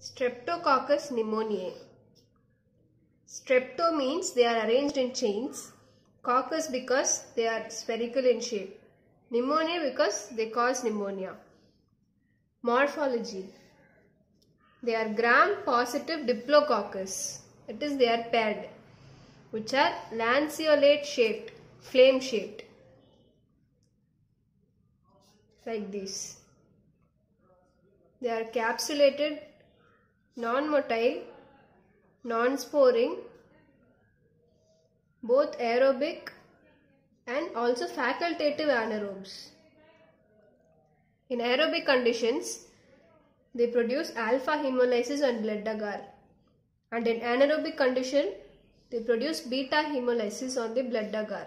Streptococcus pneumoniae. Strepto means they are arranged in chains. Coccus because they are spherical in shape. Pneumonia because they cause pneumonia. Morphology. They are gram-positive diplococcus. It is they are paired, which are lanceolate shaped, flame shaped, like this. They are capsulated, non-motile, non-sporing, both aerobic and also facultative anaerobes. In aerobic conditions, they produce alpha hemolysis on blood agar, and in anaerobic condition, they produce beta hemolysis on the blood agar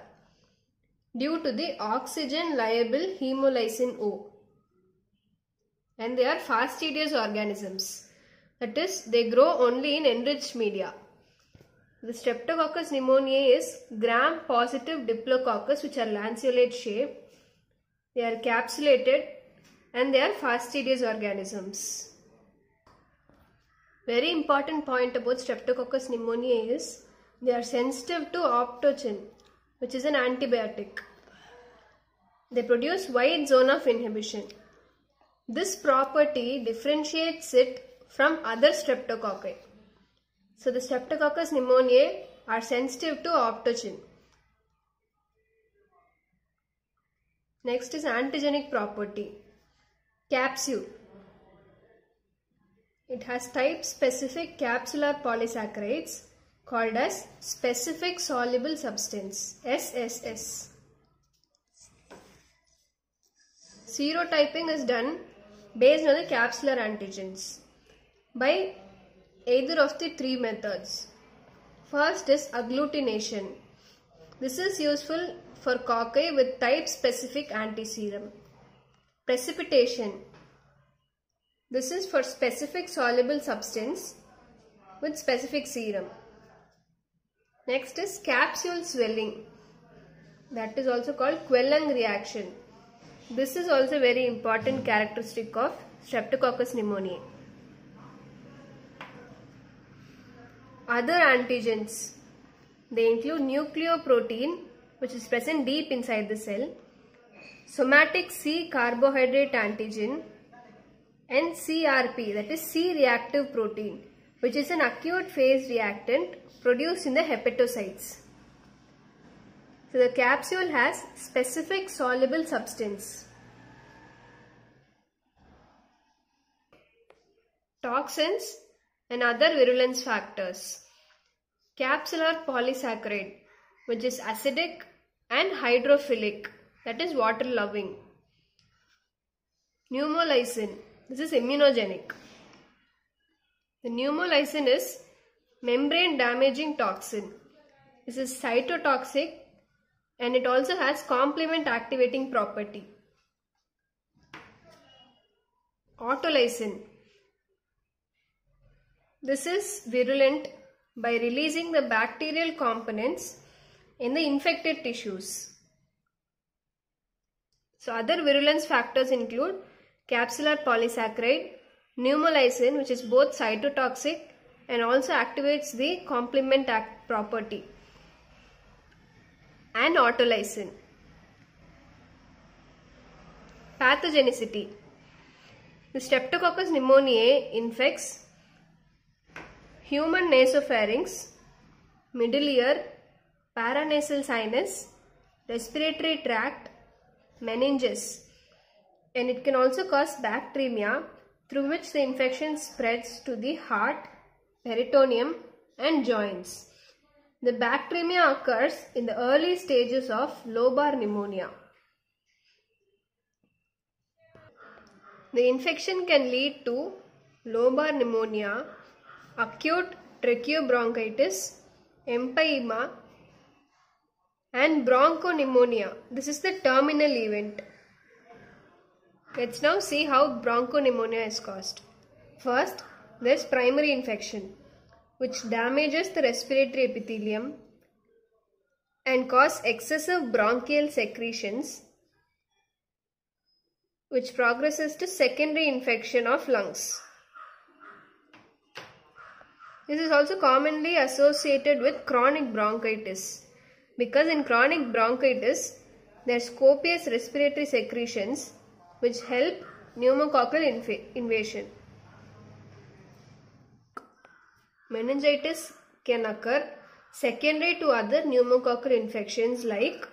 due to the oxygen soluble hemolysin O. And they are fastidious organisms. That is, they grow only in enriched media. The Streptococcus pneumoniae is gram-positive diplococcus, which are lanceolate shape. They are capsulated and they are fastidious organisms. Very important point about Streptococcus pneumoniae is they are sensitive to optochin, which is an antibiotic. They produce wide zone of inhibition. This property differentiates it from other streptococci. So the Streptococcus pneumoniae are sensitive to optochin. Next is antigenic property. Capsule. It has type-specific capsular polysaccharides called as specific soluble substance, SSS. Serotyping is done based on the capsular antigens by either of the three methods. First is agglutination. This is useful for cocci with type-specific antiserum. Precipitation. This is for specific soluble substance with specific serum. Next is capsule swelling. That is also called Quellung reaction. This is also very important characteristic of Streptococcus pneumoniae. Other antigens. They include nucleoprotein, which is present deep inside the cell, somatic C carbohydrate antigen, and CRP, that is C reactive protein, which is an acute phase reactant produced in the hepatocytes. So the capsule has specific soluble substance. Toxins and other virulence factors. Capsular polysaccharide, which is acidic and hydrophilic, that is water loving. Pneumolysin, this is immunogenic. The pneumolysin is membrane damaging toxin. This is cytotoxic and it also has complement activating property. Autolysin. This is virulent by releasing the bacterial components in the infected tissues. So other virulence factors include capsular polysaccharide, pneumolysin, which is both cytotoxic and also activates the complement property, and autolysin. Pathogenicity. The Streptococcus pneumoniae infects human nasopharynx, middle ear, paranasal sinus, respiratory tract, meninges, and it can also cause bacteremia, through which the infection spreads to the heart, peritoneum and joints. The bacteremia occurs in the early stages of lobar pneumonia. The infection can lead to lobar pneumonia, acute tracheobronchitis, empyema and bronchopneumonia. This is the terminal event. Let's now see how bronchopneumonia is caused. First, there's primary infection, which damages the respiratory epithelium and causes excessive bronchial secretions, which progresses to secondary infection of lungs. This is also commonly associated with chronic bronchitis, because in chronic bronchitis there's copious respiratory secretions which help pneumococcal invasion. Meningitis can occur secondary to other pneumococcal infections like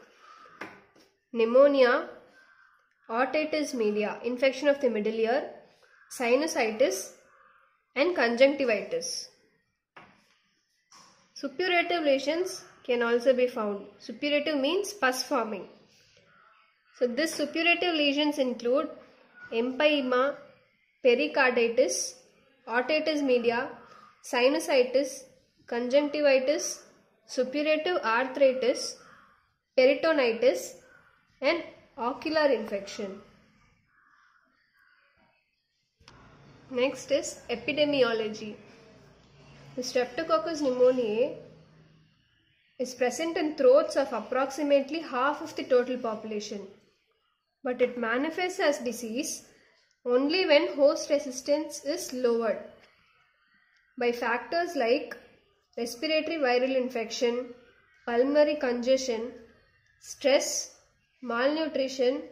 pneumonia, otitis media, infection of the middle ear, sinusitis and conjunctivitis. Suppurative lesions can also be found. Suppurative means pus forming. So this suppurative lesions include empyema, pericarditis, otitis media, sinusitis, conjunctivitis, suppurative arthritis, peritonitis and ocular infection. Next is epidemiology. The Streptococcus pneumoniae is present in throats of approximately half of the total population, but it manifests as disease only when host resistance is lowered by factors like respiratory viral infection, pulmonary congestion, stress, malnutrition,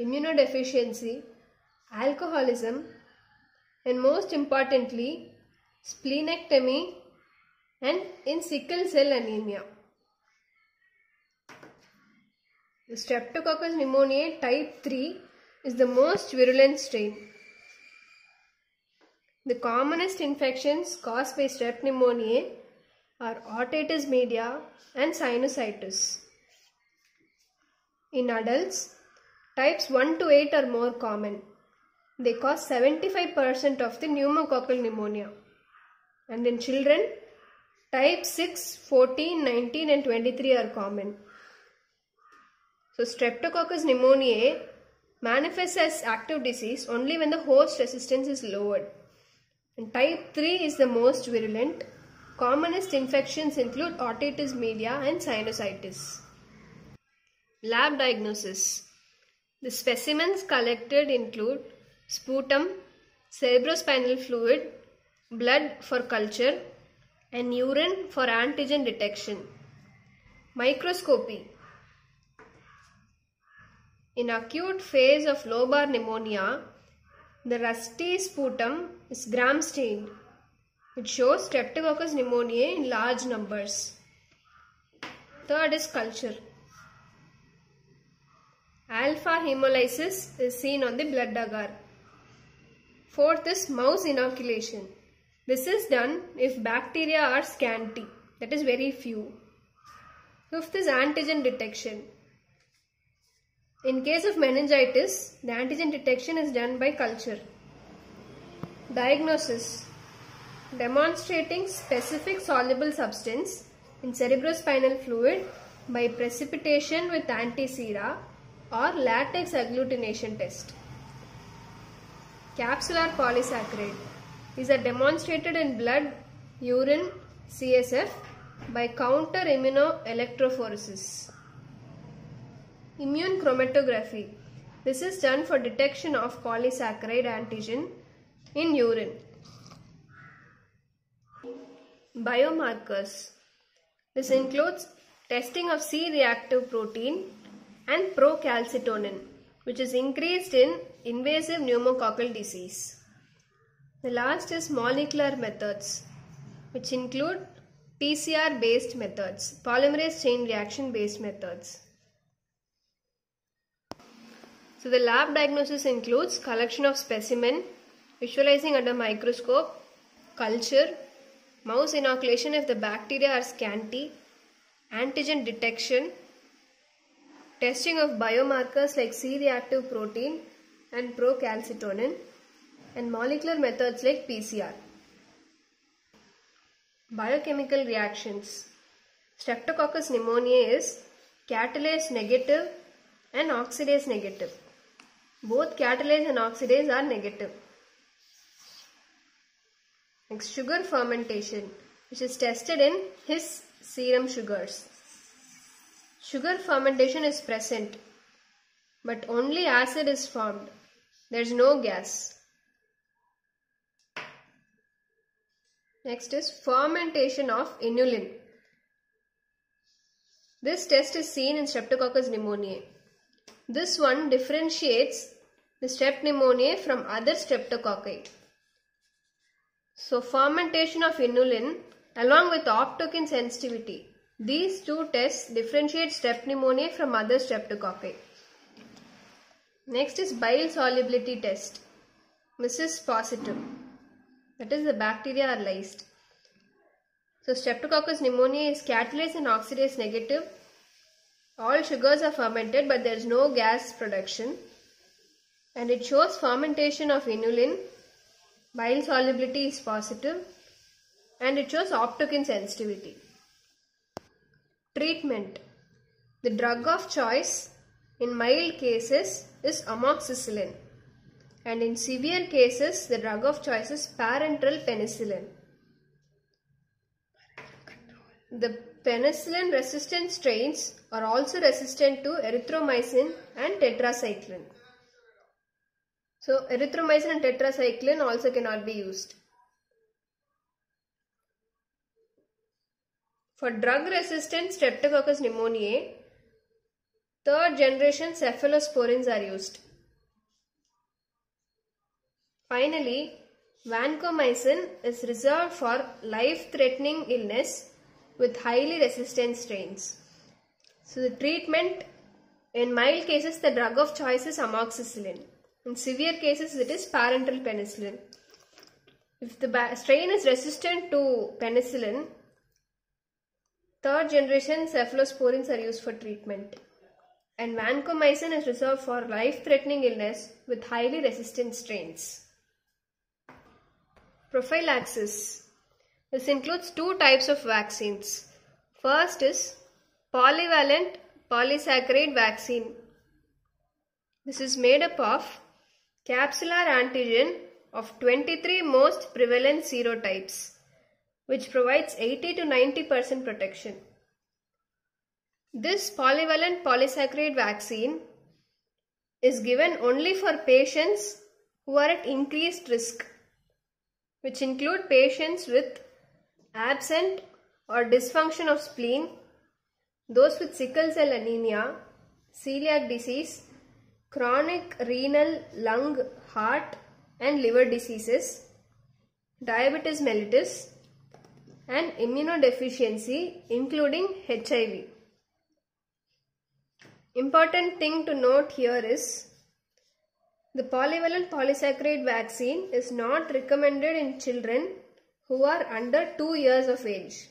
immunodeficiency, alcoholism, and most importantly, splenectomy and in sickle cell anemia. The Streptococcus pneumoniae type 3 is the most virulent strain. The commonest infections caused by Strep pneumoniae are otitis media and sinusitis. In adults, types 1 to 8 are more common. They cause 75% of the pneumococcal pneumonia. And in children, type 6, 14, 19 and 23 are common. So Streptococcus pneumoniae manifests as active disease only when the host resistance is lowered. And type 3 is the most virulent. Commonest infections include otitis media and sinusitis. Lab diagnosis. The specimens collected include sputum, cerebrospinal fluid, blood for culture, and urine for antigen detection. Microscopy. In acute phase of lobar pneumonia, the rusty sputum is gram stained. It shows Streptococcus pneumoniae in large numbers. Third is culture. Alpha hemolysis is seen on the blood agar. Fourth is mouse inoculation. This is done if bacteria are scanty, that is very few. Fifth is antigen detection. In case of meningitis, the antigen detection is done by culture. Diagnosis. Demonstrating specific soluble substance in cerebrospinal fluid by precipitation with antisera or latex agglutination test. Capsular polysaccharide. These are demonstrated in blood, urine, CSF by counter immuno electrophoresis. Immune chromatography. This is done for detection of polysaccharide antigen in urine. Biomarkers. This includes testing of C-reactive protein and procalcitonin, which is increased in invasive pneumococcal disease. The last is molecular methods, which include PCR based methods, polymerase chain reaction based methods. So the lab diagnosis includes collection of specimen, visualizing under microscope, culture, mouse inoculation if the bacteria are scanty, antigen detection, testing of biomarkers like C-reactive protein and procalcitonin, and molecular methods like PCR. Biochemical reactions. Streptococcus pneumoniae is catalase negative and oxidase negative. Both catalase and oxidase are negative. Next, sugar fermentation, which is tested in his serum sugars. Sugar fermentation is present, but only acid is formed. There is no gas. Next is fermentation of inulin. This test is seen in Streptococcus pneumoniae. This one differentiates the strep pneumoniae from other streptococci. So fermentation of inulin along with optochin sensitivity. These two tests differentiate strep pneumoniae from other streptococci. Next is bile solubility test. This is positive. That is, the bacteria are lysed. So Streptococcus pneumoniae is catalase and oxidase negative. All sugars are fermented, but there is no gas production. And it shows fermentation of inulin. Bile solubility is positive. And it shows optochin sensitivity. Treatment. The drug of choice in mild cases is amoxicillin. And in severe cases, the drug of choice is parenteral penicillin. The penicillin resistant strains are also resistant to erythromycin and tetracycline. So erythromycin and tetracycline also cannot be used. For drug resistant Streptococcus pneumoniae, third generation cephalosporins are used. Finally, vancomycin is reserved for life-threatening illness with highly resistant strains. So the treatment in mild cases, the drug of choice is amoxicillin. In severe cases, it is parenteral penicillin. If the strain is resistant to penicillin, third generation cephalosporins are used for treatment. And vancomycin is reserved for life-threatening illness with highly resistant strains. Prophylaxis. This includes two types of vaccines. First is polyvalent polysaccharide vaccine. This is made up of capsular antigen of 23 most prevalent serotypes, which provides 80 to 90% protection. This polyvalent polysaccharide vaccine is given only for patients who are at increased risk, which include patients with absent or dysfunction of spleen, those with sickle cell anemia, celiac disease, chronic renal, lung, heart and liver diseases, diabetes mellitus and immunodeficiency including HIV. Important thing to note here is the polyvalent polysaccharide vaccine is not recommended in children who are under 2 years of age.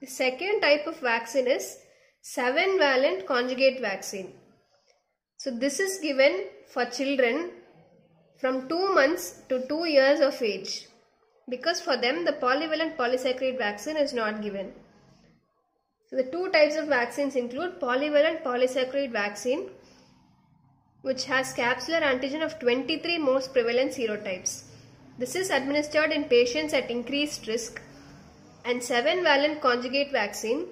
The second type of vaccine is 7-valent conjugate vaccine. So this is given for children from 2 months to 2 years of age, because for them the polyvalent polysaccharide vaccine is not given. So the two types of vaccines include polyvalent polysaccharide vaccine, which has capsular antigen of 23 most prevalent serotypes. This is administered in patients at increased risk. And 7-valent conjugate vaccine.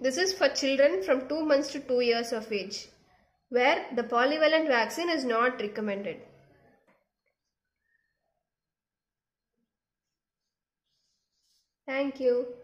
This is for children from 2 months to 2 years of age, where the polyvalent vaccine is not recommended. Thank you.